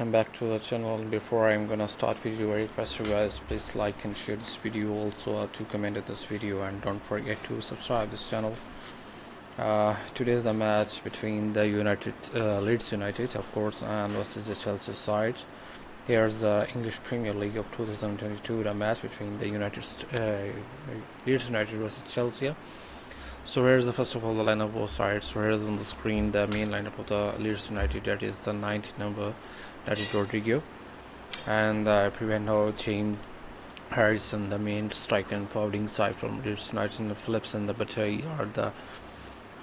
Welcome back to the channel. Before I'm gonna start video, I request you guys please like and share this video, also to comment at this video, and don't forget to subscribe this channel. Today's the match between the Leeds United of course and versus the Chelsea side. Here's the English Premier League of 2022, the match between the Leeds United versus Chelsea. So here's the first of all the lineup of both sides. So here's on the screen the main lineup of the Leeds United, that is the 9th number, that is Rodrigo, and Prevento-Chain Harrison, the main striker and forwarding side from Leeds United, and the Phillips and the Bataille are the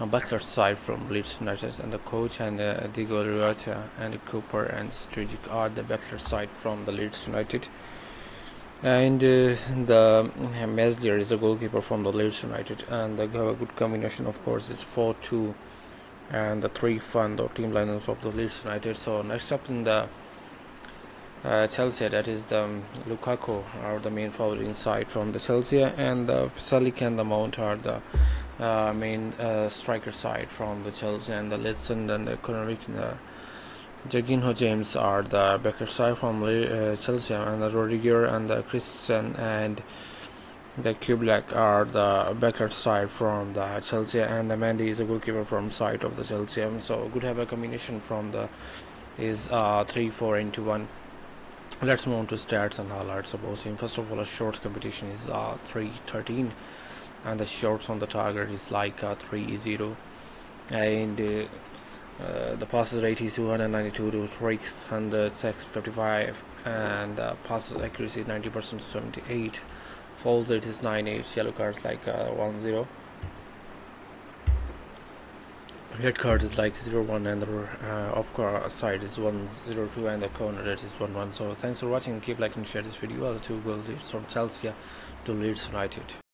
butler side from Leeds United, and the coach and Diego Rigata and Cooper and Strijic are the butler side from the Leeds United. And the Meslier is a goalkeeper from the Leeds United, and they have a good combination, of course, is 4-2 and the 3-1 or team lineups of the Leeds United. So next up in the Chelsea, that is the Lukaku are the main forward inside from the Chelsea, and the Salik and the Mount are the main striker side from the Chelsea, and the Leeds and then the Cooper and the Jorginho James are the backer side from Chelsea, and the Rüdiger and the Christensen and the Kublack are the backer side from the Chelsea, and the Mendy is a goalkeeper from side of the Chelsea. So good have a combination from the is 3-4 into 1. Let's move on to stats and highlights of both team. First of all, a short competition is 3-13, and the shots on the target is like 3-0, and the passes rate is 292 to 655, and passes accuracy is 90% 78, fouls it is 98, yellow cards like 10, red card is like 01, and the off guard side is 102, and the corner rate is 11. So thanks for watching. Keep liking and share this video. Other two goals from Chelsea to Leeds United.